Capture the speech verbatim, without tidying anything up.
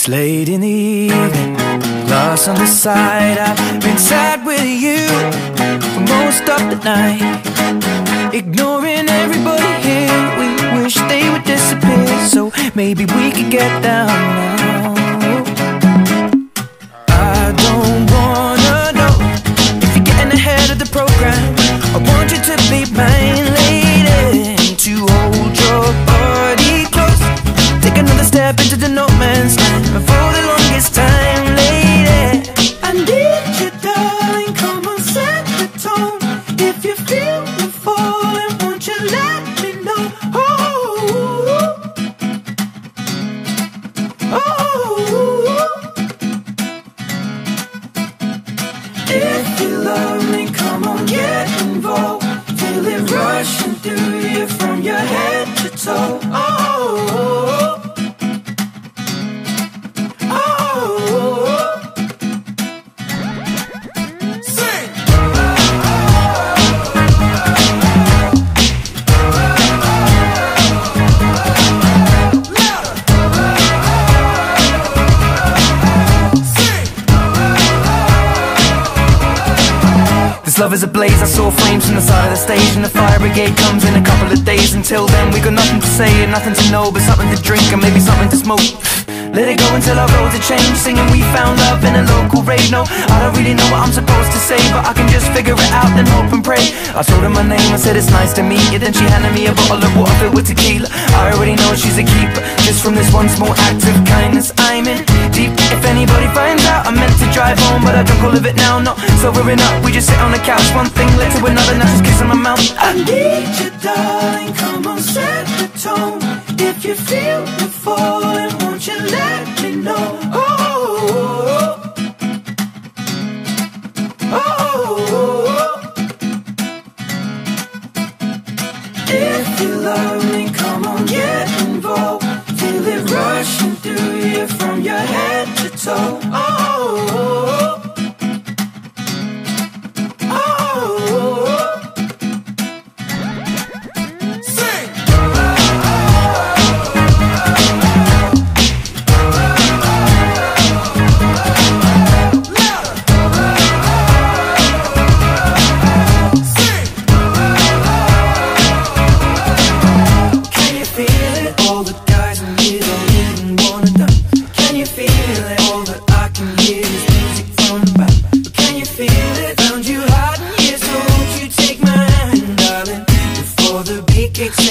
It's late in the evening, lost on the side. I've been sad with you for most of the night, ignoring everybody here. We wish they would disappear, so maybe we could get down now. I don't wanna know if you're getting ahead of the program. I want you to be mine, lady, to hold your body close. Take another step into the no man's land. For the longest time, lady, I need you, darling, come on, set the tone. If you feel the falling, won't you let me know? Oh, oh. If you love me, come on, get involved. Feel it rushing through you from your head to toe. Oh, love is a blaze, I saw flames from the side of the stage, and the fire brigade comes in a couple of days. Until then we got nothing to say and nothing to know, but something to drink and maybe something to smoke. Let it go until our roads are changed, singing we found love in a local rave. No, I don't really know what I'm supposed to say, but I can just figure it out and hope and pray. I told her my name, I said it's nice to meet you. Then she handed me a bottle of water filled with tequila. I already know she's a keeper, just from this one small act of kindness. I'm in deep, if anybody finds out. I meant to drive home, but I drunk all of it now. Not sobering up, we just sit on the couch. One thing led to another, now she's kissing my mouth. I need you, darling, come on, set the tone. If you feel the falling, won't you let me know? Oh, oh, oh. If you love me, come on, get involved. Feel it rushing through you from your head to toe. Oh. It's